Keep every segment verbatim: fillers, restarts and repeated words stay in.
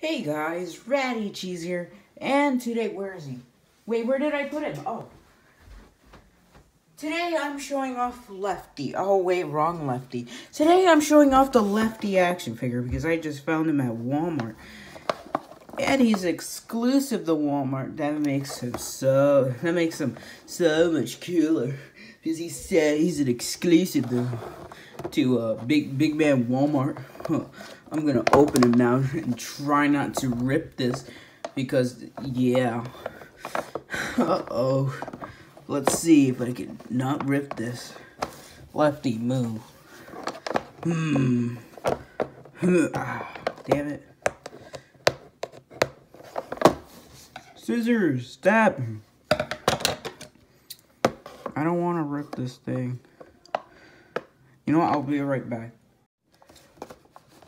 Hey guys, Ratty Cheese here, and today, where is he? Wait, where did I put him? Oh. Today I'm showing off Lefty. Oh wait, wrong Lefty. Today I'm showing off the Lefty action figure because I just found him at Walmart. And he's exclusive to Walmart. That makes him so, that makes him so much cooler. Because he said he's an exclusive to, to uh, big, big man Walmart. Huh. I'm gonna open him now and try not to rip this because, yeah. Uh-oh. Let's see if I can not rip this. Lefty, move. Hmm. Ah, damn it. Scissors, stab him. I don't want to rip this thing. You know what? I'll be right back.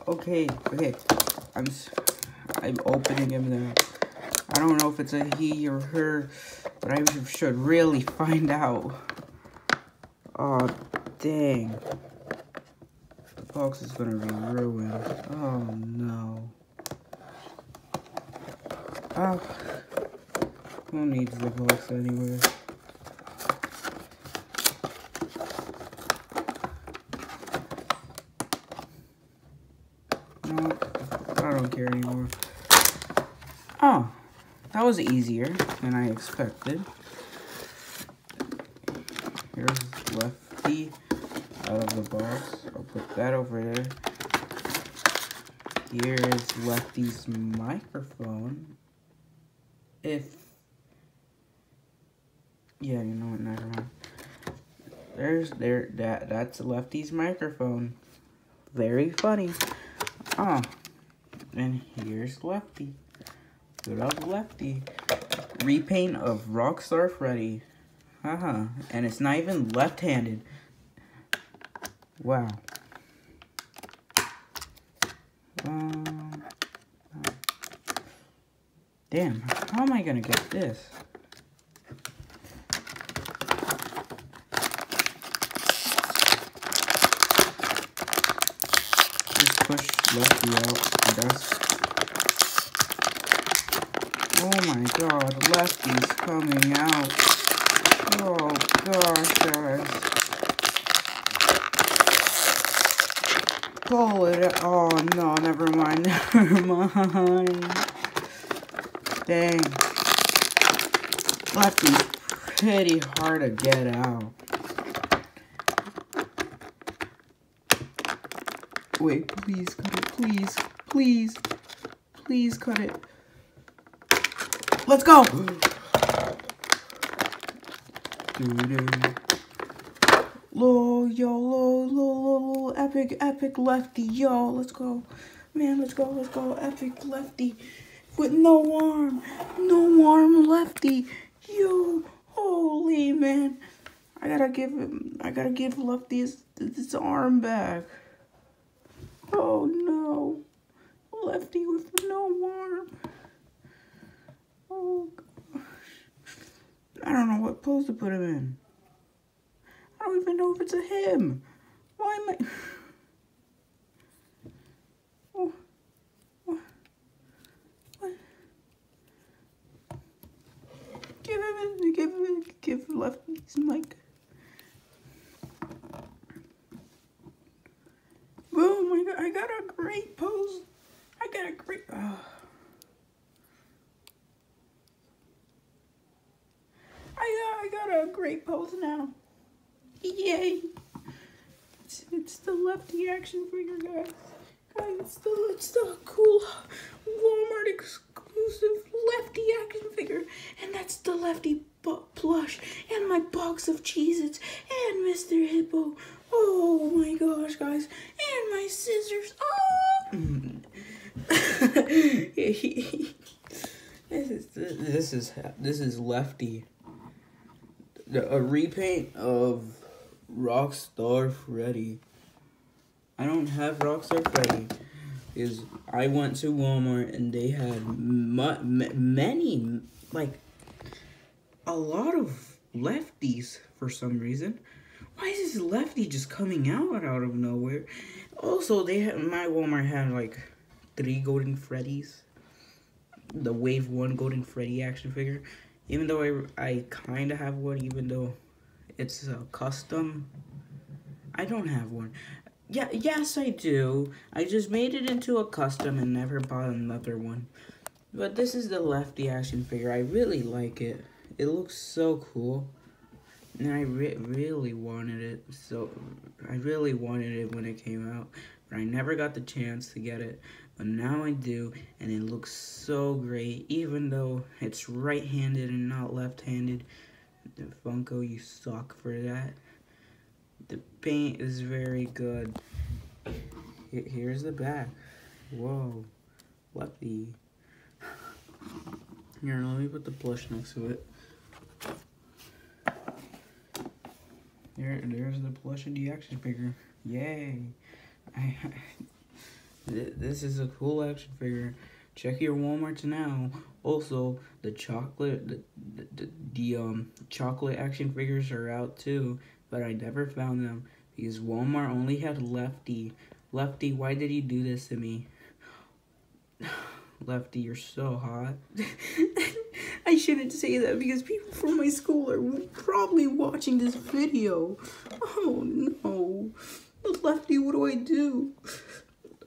Okay, okay, I'm I'm opening him now. I don't know if it's a he or her, but I should really find out. Oh, dang. The box is gonna be ruined. Oh, no. Oh, who needs the box anyway? I don't care anymore. Oh, that was easier than I expected. Here's Lefty out of the box. I'll put that over there. Here is Lefty's microphone. If... Yeah, you know what, never mind. There's, there, that, that's Lefty's microphone. Very funny. Oh, and here's Lefty. Good old Lefty. Repaint of Rockstar Freddy. Haha. Uh-huh. And it's not even left-handed. Wow. Um, damn, how am I gonna get this? Push Lefty out, I guess. Oh my god, Lefty's coming out. Oh gosh, guys. Pull it out. Oh no, never mind, never mind. Dang. Lefty's pretty hard to get out. Wait, please cut it, please, please, please cut it. Let's go! Low, yo, low, low, low, epic, epic Lefty, yo, let's go. Man, let's go, let's go, epic Lefty. With no arm, no arm Lefty. Yo, holy man. I gotta give him, I gotta give Lefty his, his arm back. Oh no, Lefty with no arm. Oh gosh. I don't know what pose to put him in. I don't even know if it's a him. Why am I... Oh, what? What? Give him, give him, give Lefty his mic. I got a great pose. I got a great... Oh. I, got, I got a great pose now. Yay. It's, it's the Lefty action figure, guys. Guys, it's the, it's the cool Walmart exclusive Lefty action figure. And that's the Lefty plush. And my box of Cheez-Its. And Mister Hippo. Oh my gosh, guys. And my scissors. Oh! this is this is this is Lefty. A repaint of Rockstar Freddy. I don't have Rockstar Freddy. Is I went to Walmart and they had many like a lot of Lefties for some reason. Why is this Lefty just coming out out of nowhere? Also, they had, my Walmart had like three Golden Freddies. the Wave one Golden Freddy action figure. Even though I, I kind of have one, even though it's a custom. I don't have one. Yeah, yes, I do. I just made it into a custom and never bought another one. But this is the Lefty action figure. I really like it. It looks so cool. And I re really wanted it. So I really wanted it when it came out. But I never got the chance to get it. But now I do. And it looks so great. Even though it's right-handed and not left-handed. The Funko, you suck for that. The paint is very good. Here's the back. Whoa. Lefty. Here, let me put the plush next to it. There, there's the plush of the action figure. Yay. I, I, this is a cool action figure. Check your Walmarts now. Also, the chocolate, the, the, the, the um, chocolate action figures are out too. But I never found them because Walmart only had Lefty. Lefty, why did you do this to me? Lefty, you're so hot. I shouldn't say that because people from my school are probably watching this video. Oh no. Lefty, what do I do?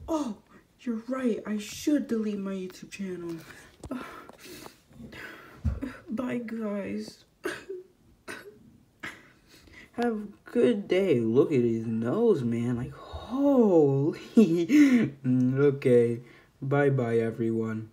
Oh, you're right. I should delete my YouTube channel. Bye, guys. Have a good day. Look at his nose, man. Like, holy. Okay. Bye-bye, everyone.